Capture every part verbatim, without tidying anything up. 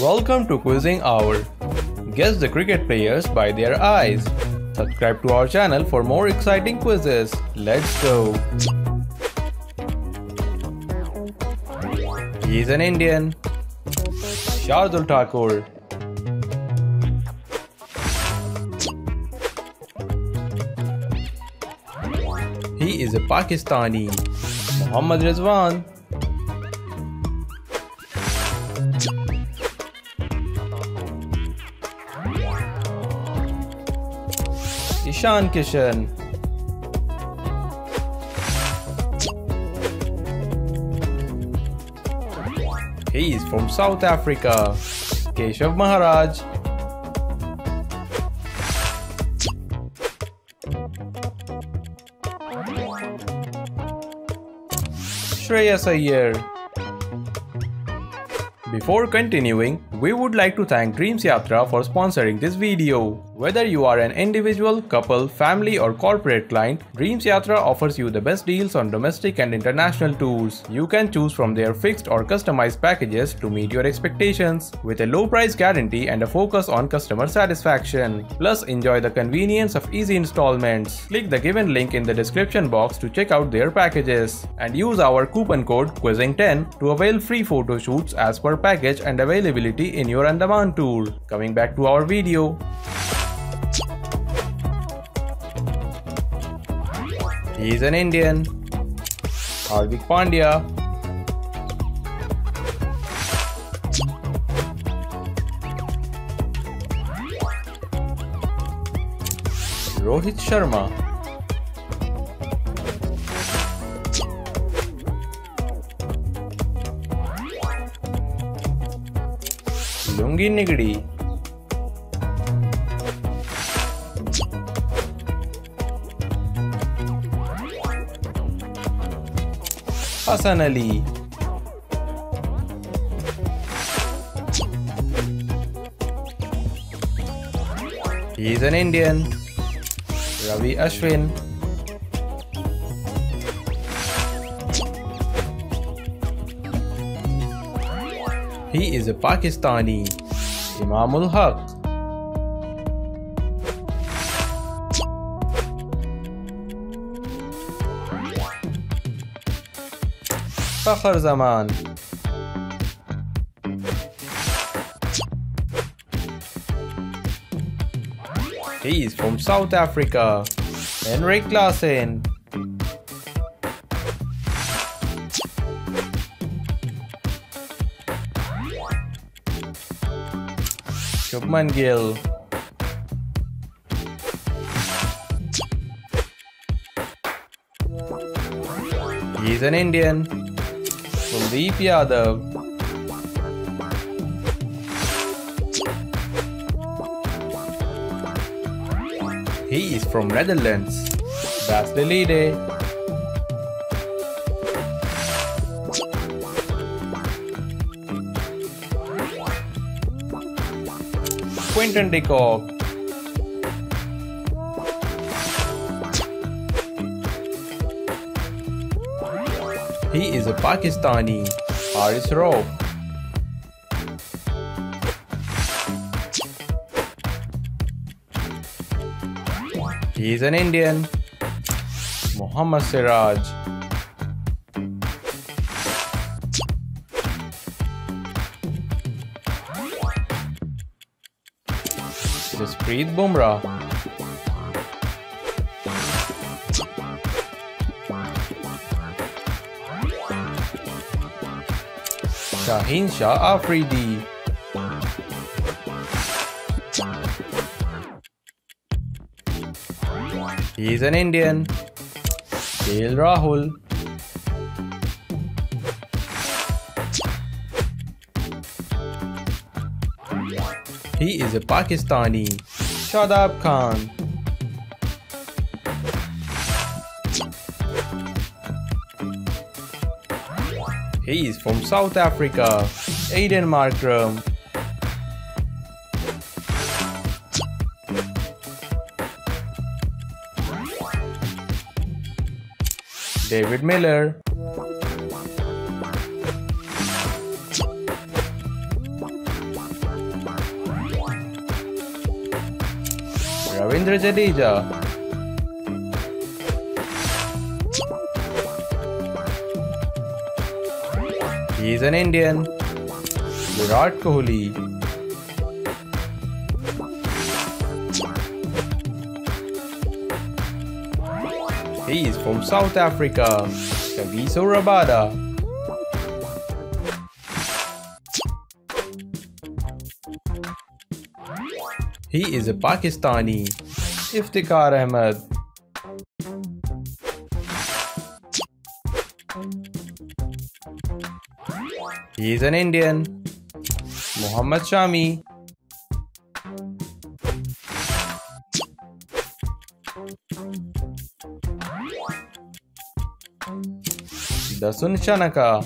Welcome to Quizzing Hour. Guess the cricket players by their eyes. Subscribe to our channel for more exciting quizzes. Let's go. He is an Indian. Shardul Thakur. He is a Pakistani. Mohammad Rizwan. Ishan Kishan. He is from South Africa. Keshav Maharaj. Shreyas Iyer. Before continuing, we would like to thank Dreams Yatra for sponsoring this video. Whether you are an individual, couple, family or corporate client, Dreams Yatra offers you the best deals on domestic and international tours. You can choose from their fixed or customized packages to meet your expectations, with a low price guarantee and a focus on customer satisfaction. Plus, enjoy the convenience of easy installments. Click the given link in the description box to check out their packages. And use our coupon code Quizzing ten to avail free photo shoots as per package and availability in your Andaman tour. Coming back to our video. He is an Indian. Hardik Pandya. Rohit Sharma. Lungi Ngidi. Hasan Ali. He is an Indian. Ravi Ashwin. He is a Pakistani. Imamul Haq. Fakhar Zaman. He is from South Africa. Henrich Klaasen. Shubman Gill. He is an Indian. Kuldeep Yadav. He is from Netherlands. Bas de Lede. Quinton de Kock. He is a Pakistani. Haris Rauf. He is an Indian. Muhammad Siraj. Jasprit Bumrah. Shaheen Shah Afridi. He is an Indian. K L Rahul. He is a Pakistani. Shadab Khan. He is from South Africa. Aiden Markram. David Miller. Ravindra Jadeja. He is an Indian. Virat Kohli. He is from South Africa. Kagiso Rabada. He is a Pakistani. Iftikhar Ahmed. He is an Indian. Muhammad Shami. Dasun Shanaka.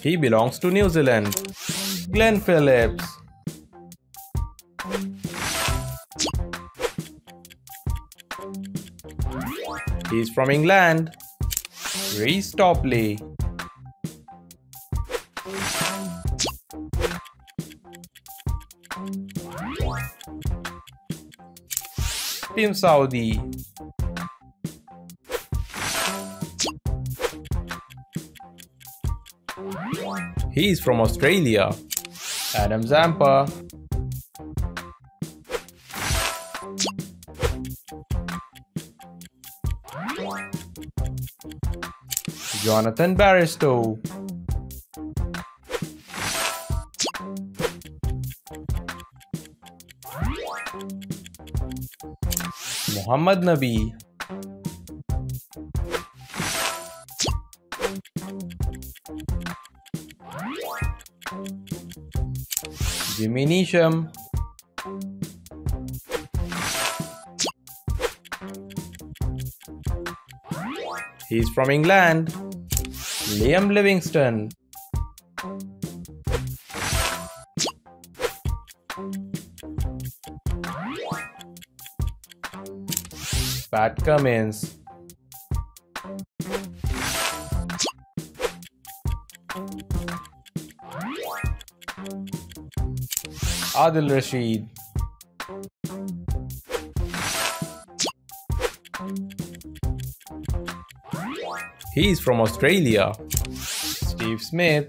He belongs to New Zealand. Glenn Phillips. He is from England. Reece Topley. Tim Saudi. He is from Australia. Adam Zampa. Jonathan Barristow. Muhammad Nabi. Jimmy Neesham. He is from England. Liam Livingston. Pat Cummins. Adil Rashid. He is from Australia. Steve Smith.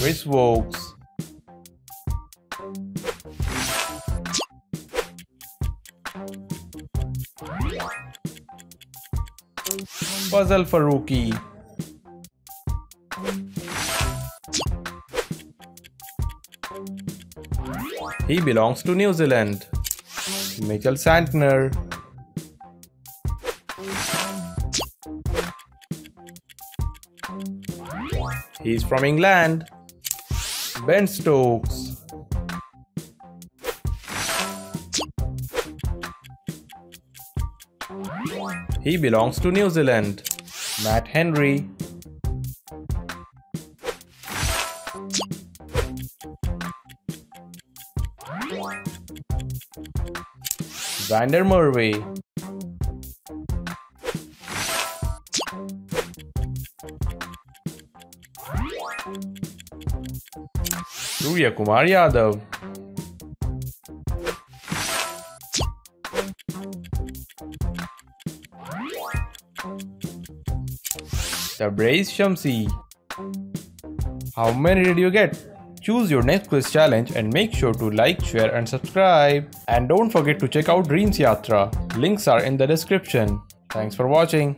Chris Wokes. Fazal Farooqi. He belongs to New Zealand. Mitchell Santner. He is from England. Ben Stokes. He belongs to New Zealand. Matt Henry. Vander Murray. Surya Kumar Yadav. Tabriz Shamsi. How many did you get? Choose your next quiz challenge and make sure to like, share and subscribe. And don't forget to check out Dreams Yatra. Links are in the description. Thanks for watching.